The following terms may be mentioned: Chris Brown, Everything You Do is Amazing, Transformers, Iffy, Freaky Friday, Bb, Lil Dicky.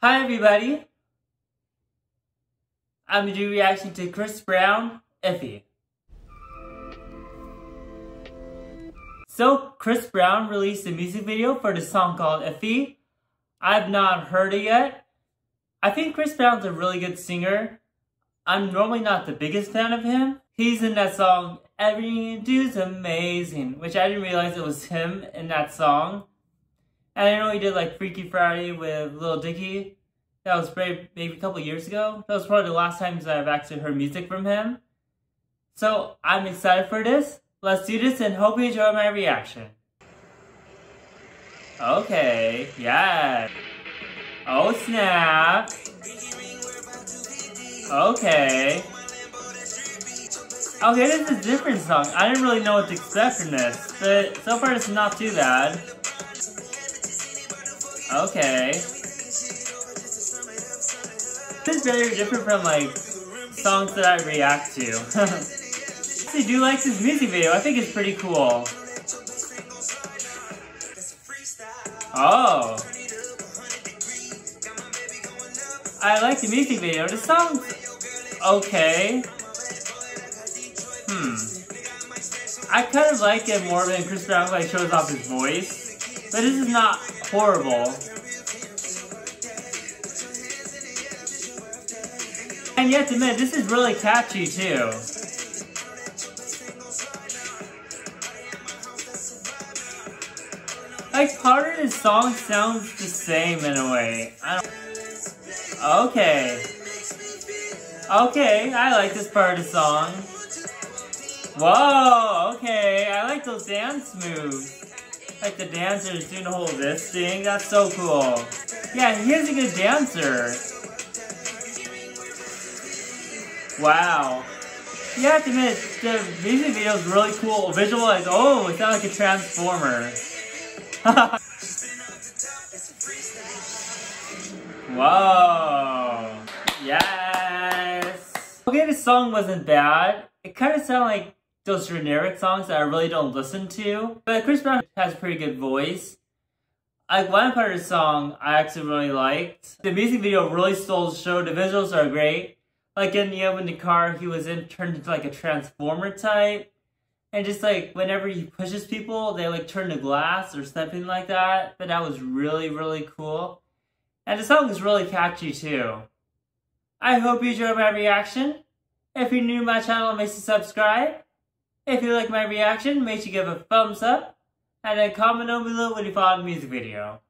Hi everybody, I'm going to do a reaction to Chris Brown, Iffy. So Chris Brown released a music video for the song called Iffy. I've not heard it yet. I think Chris Brown's a really good singer. I'm normally not the biggest fan of him. He's in that song, Everything You Do is Amazing, which I didn't realize it was him in that song. And I know he did like Freaky Friday with Lil Dicky. That was maybe a couple years ago. That was probably the last time that I've actually heard music from him. So I'm excited for this. Let's do this and hope you enjoy my reaction. Okay, yeah. Oh snap. Okay. Okay, this is a different song. I didn't really know what to expect from this, but so far it's not too bad. Okay. This is very different from like songs that I react to. I do like this music video. I think it's pretty cool. Oh. I like the music video. The song. Okay. I kind of like it more than Chris Brown like shows off his voice. But this is not horrible. And you have to admit, this is really catchy too. Like part of this song sounds the same in a way. Okay. Okay, I like this part of the song. Whoa, okay, I like those dance moves. Like the dancers doing the whole this thing. That's so cool. Yeah, he is a good dancer. Wow. You have to admit, the music video is really cool. Visualize. Oh, it sounds like a transformer. Whoa. Yes. Okay, this song wasn't bad. It kind of sounded like those generic songs that I really don't listen to. But Chris Brown has a pretty good voice. Like one part of the song I actually really liked. The music video really stole the show. The visuals are great. Like in the oven, the car he was in turned into like a transformer type. And just like whenever he pushes people, they like turn to glass or something like that. But that was really, really cool. And the song is really catchy too. I hope you enjoyed my reaction. If you're new to my channel, make sure to subscribe. If you like my reaction, make sure you give a thumbs up and then comment down below when you follow the music video.